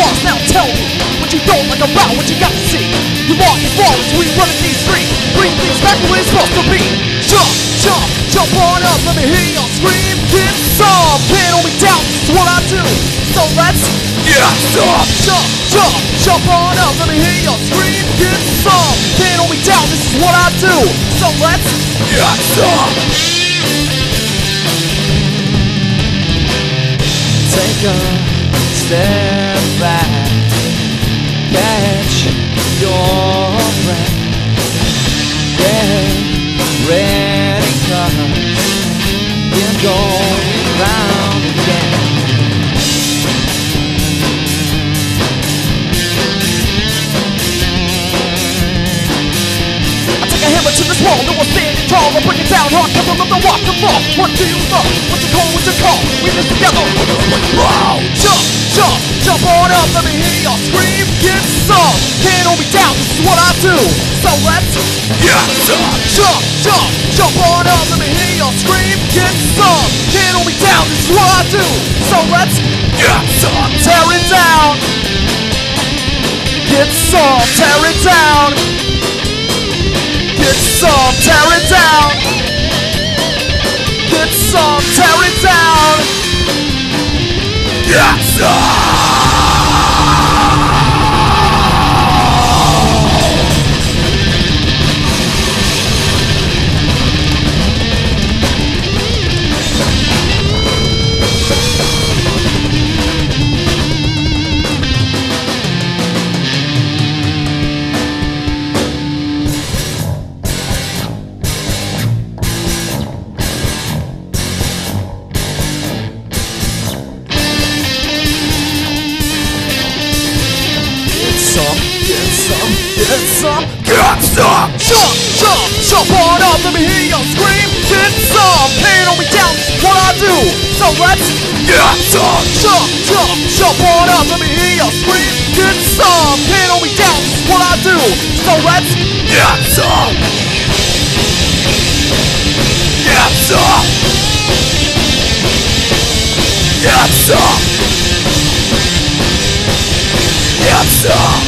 far, now tell me what you don't like about what you got to see. You walk it forward, we run at these three. Bring things back to where it's supposed to be. Jump, jump, jump on up, let me hear you scream. Get some, can't hold me down, this is what I do. So let's get some. Jump, jump, jump on up, let me hear you scream. Get some, can't hold me down, this is what I do. So let's get some. Take a step back, catch your breath, get ready, 'cause you're going round again. I take a hammer to this wall, no one's standing tall. I'll bring it down hard, never let the walk the fall. What do you love? What's it called? What's it called? We live together. Jump, jump, jump on up, let me hear y'all scream. Get some, can't hold me down, this is what I do. So let's get some. Jump, jump, jump on up, let me hear y'all scream. Get some, can't hold me down, this is what I do. So let's get some. Tear it down. Get some, tear it down. Get some, tear it down. Get some, tear it down. Yes, get some, jump, jump, jump on up, let me hear y'all scream. Get some, can't hold me down, this is what I do. So let's get some, jump, jump, jump on up, let me hear y'all scream. Get some, can't hold me down, this is what I do. So let's get some. Get some. Get some. Get some.